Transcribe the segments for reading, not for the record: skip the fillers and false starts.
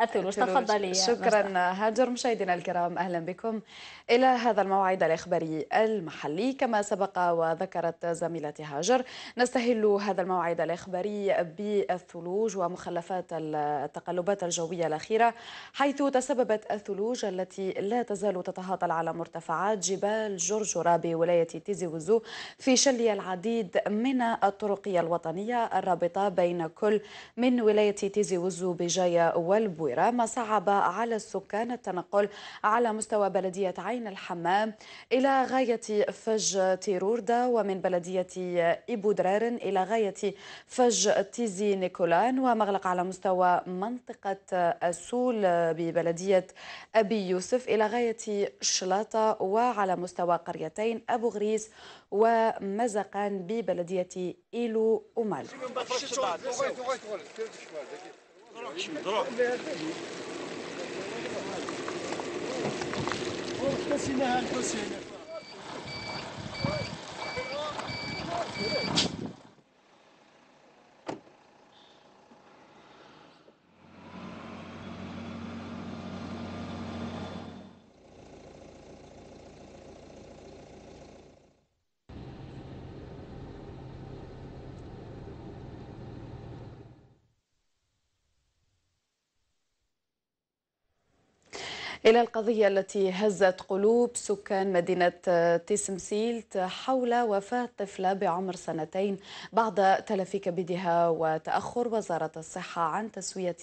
الثلوج. تفضلي. شكرا هاجر. مشاهدينا الكرام أهلا بكم إلى هذا الموعد الإخباري المحلي. كما سبق وذكرت زميلتي هاجر نستهل هذا الموعد الإخباري بالثلوج ومخلفات التقلبات الجوية الأخيرة، حيث تسببت الثلوج التي لا تزال تتهاطل على مرتفعات جبال جرجره بولاية تيزي وزو في شلي العديد من الطرقية الوطنية الرابطة بين كل من ولاية تيزي وزو بجاية والبويرة، ما صعب على السكان التنقل على مستوى بلدية عين الحمام إلى غاية فج تيروردا، ومن بلدية إبودرارن إلى غاية فج تيزي نيكولان، ومغلق على مستوى منطقة السول ببلدية أبي يوسف إلى غاية شلاطة، وعلى مستوى قريتين أبو غريس ومزقان ببلدية إيلو أمال. إلى القضية التي هزت قلوب سكان مدينة تيسمسيلت حول وفاة طفلة بعمر 2 بعد تلف كبدها وتأخر وزارة الصحة عن تسوية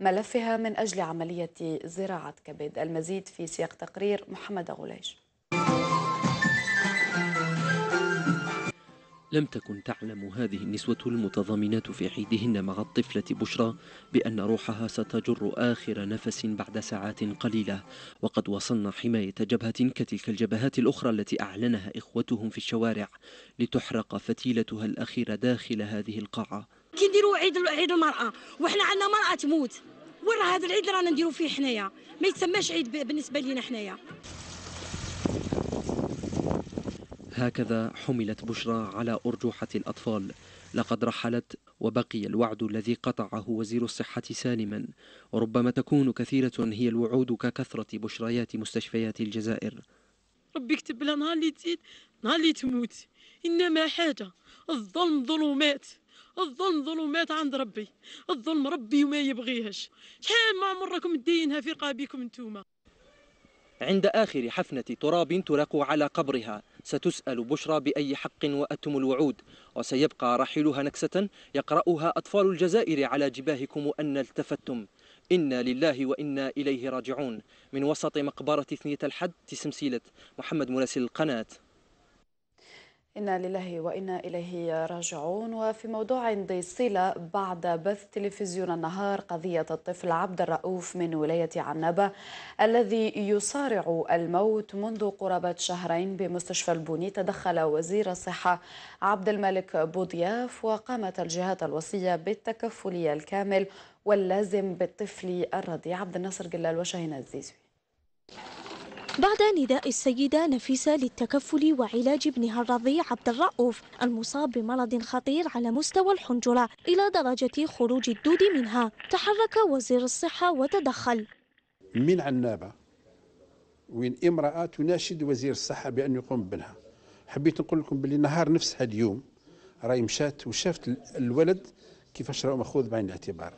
ملفها من أجل عملية زراعة كبد. المزيد في سياق تقرير محمد غليش. لم تكن تعلم هذه النسوة المتضامنات في عيدهن مع الطفلة بشرى بأن روحها ستجر آخر نفس بعد ساعات قليلة، وقد وصلنا حماية جبهة كتلك الجبهات الأخرى التي أعلنها إخوتهم في الشوارع لتحرق فتيلتها الأخيرة داخل هذه القاعة. كيديروا عيد المرأة وإحنا عندنا مرأة تموت، ورا هذا العيد رانا نديروا فيه حنايا، ما يتسماش عيد بالنسبة لنا حنايا. هكذا حملت بشرى على أرجوحة الأطفال. لقد رحلت وبقي الوعد الذي قطعه وزير الصحة سالما، وربما تكون كثيرة هي الوعود ككثرة بشريات مستشفيات الجزائر. ربي كتب لها نهار اللي تزيد نهار اللي تموت، إنما حاجة الظلم ظلمات، الظلم ظلمات عند ربي، الظلم ربي وما يبغيهش. شحال ما عمركم تدينها في رقابكم انتوما. عند آخر حفنة تراب ترق على قبرها ستسأل بشرى بأي حق وأتم الوعود، وسيبقى راحلها نكسة يقرأها أطفال الجزائر على جباهكم أن التفتم، إنا لله وإنا إليه راجعون. من وسط مقبرة ثنية الحد تسمسيلت، محمد مراسل القناة. إنا لله وإنا إليه راجعون. وفي موضوع ذي صلة، بعد بث تلفزيون النهار قضية الطفل عبد الرؤوف من ولاية عنابة الذي يصارع الموت منذ قرابة شهرين بمستشفى البوني، تدخل وزير الصحة عبد الملك بوضياف وقامت الجهات الوصية بالتكفل الكامل واللازم بالطفل الرضيع. عبد الناصر جلال وشاهين الزيزوي. بعد نداء السيدة نفيسة للتكفل وعلاج ابنها الرضيع عبد الرؤوف المصاب بمرض خطير على مستوى الحنجرة إلى درجة خروج الدود منها، تحرك وزير الصحة وتدخل. من عنابة وين امرأة تناشد وزير الصحة بأن يقوم بابنها. حبيت نقول لكم باللي نهار نفس هذا اليوم راهي مشات وشافت الولد كيفاش راه مأخوذ بعين الاعتبار.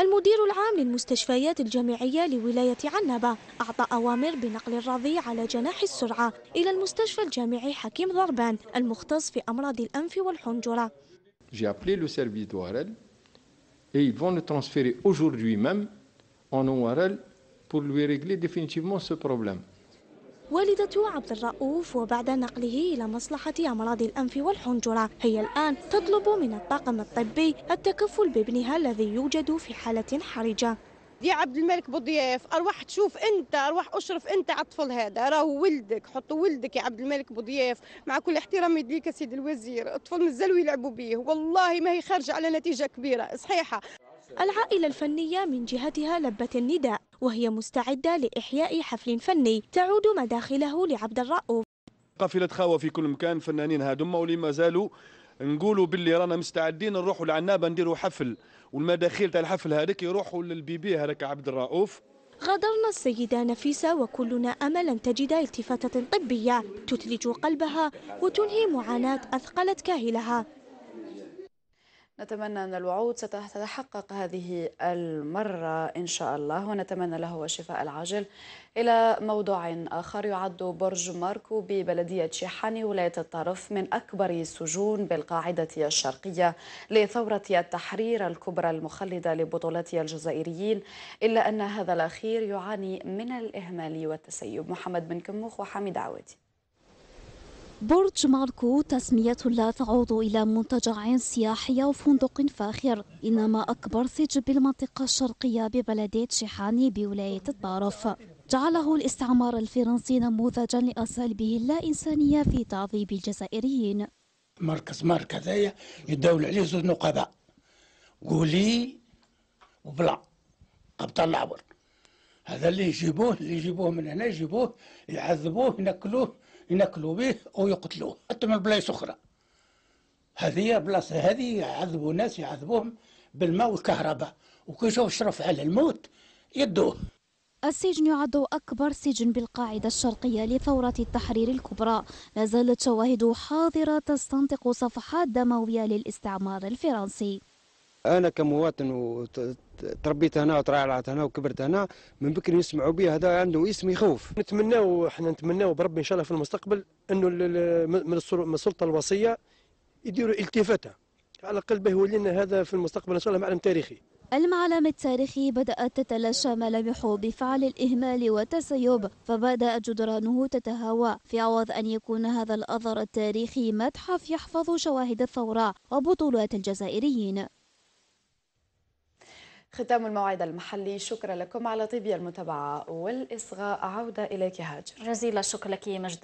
المدير العام للمستشفيات الجامعية لولاية عنابة أعطى أوامر بنقل الرضيع على جناح السرعة إلى المستشفى الجامعي حكيم ضربان المختص في أمراض الأنف والحنجرة. J'ai appelé le service d'ORL et ils vont le transférer aujourd'hui même en ORL pour lui régler définitivement ce problème. والدة عبد الرؤوف وبعد نقله إلى مصلحة أمراض الأنف والحنجرة هي الآن تطلب من الطاقم الطبي التكفل بابنها الذي يوجد في حالة حرجة. يا عبد الملك بوضياف أروح تشوف أنت، أروح أشرف أنت على الطفل هذا، راه ولدك، حط ولدك يا عبد الملك بوضياف، مع كل احترامي ليك يا سيد الوزير، الطفل مازالوا يلعبوا به، والله ما هي خارجة على نتيجة كبيرة صحيحة. العائلة الفنية من جهتها لبت النداء وهي مستعدة لإحياء حفل فني تعود مداخله لعبد الرؤوف. قافلة خاوة في كل مكان، فنانين هادم واللي ما زالوا نقولوا باللي رانا مستعدين نروحوا لعنابه نديروا حفل، والمداخيل تاع الحفل هذاك يروحوا للبيبي هذاك عبد الرؤوف. غادرنا السيدة نفيسة وكلنا أمل أن تجد التفاتة طبية تثلج قلبها وتنهي معاناة أثقلت كاهلها. نتمنى أن الوعود ستتحقق هذه المرة إن شاء الله، ونتمنى له الشفاء العاجل. إلى موضوع آخر، يعد برج ماركو ببلدية شيحاني ولاية الطارف من أكبر السجون بالقاعدة الشرقية لثورة التحرير الكبرى المخلدة لبطولتها الجزائريين، إلا أن هذا الأخير يعاني من الإهمال والتسيب. محمد بن كموخ وحميد عوادي. برج ماركو تسمية لا تعود إلى منتجع سياحي أو فندق فاخر، إنما أكبر سجن بالمنطقة الشرقية ببلدية شيحاني بولاية الطارف. جعله الاستعمار الفرنسي نموذجا لأساليبه اللا إنسانية في تعذيب الجزائريين. مركز مارك هذايا يداول عليه زوج نقباء، قولي وبلع قبطان العور. هذا اللي يجيبوه من هنا، يجيبوه يعذبوه ينكلوا به او يقتلوه حتى من بلايص اخرى. هذه بلاصه هذه يعذبوا الناس، يعذبوهم بالماء والكهرباء، وكي يشوف الشرف على الموت يدوه. السجن يعد اكبر سجن بالقاعده الشرقيه لثوره التحرير الكبرى، لا زالت شواهده حاضره تستنطق صفحات دمويه للاستعمار الفرنسي. انا كمواطن تربيت هنا وترعرعت هنا وكبرت هنا، من بكري نسمعوا به، هذا عنده اسم يخوف. احنا نتمناو بربي ان شاء الله في المستقبل انه من السلطه الوصيه يديروا التفاته، على الاقل به يولينا هذا في المستقبل ان شاء الله معلم تاريخي. المعلم التاريخي بدأت تتلاشى ملامحه بفعل الإهمال والتسيب، فبدأت جدرانه تتهوى في عوض أن يكون هذا الأثر التاريخي متحف يحفظ شواهد الثورة وبطولات الجزائريين. ختام الموعد المحلي، شكرا لكم على طيب المتابعة والإصغاء. عودة إليك هاجر. جزيل الشكر لك مجد.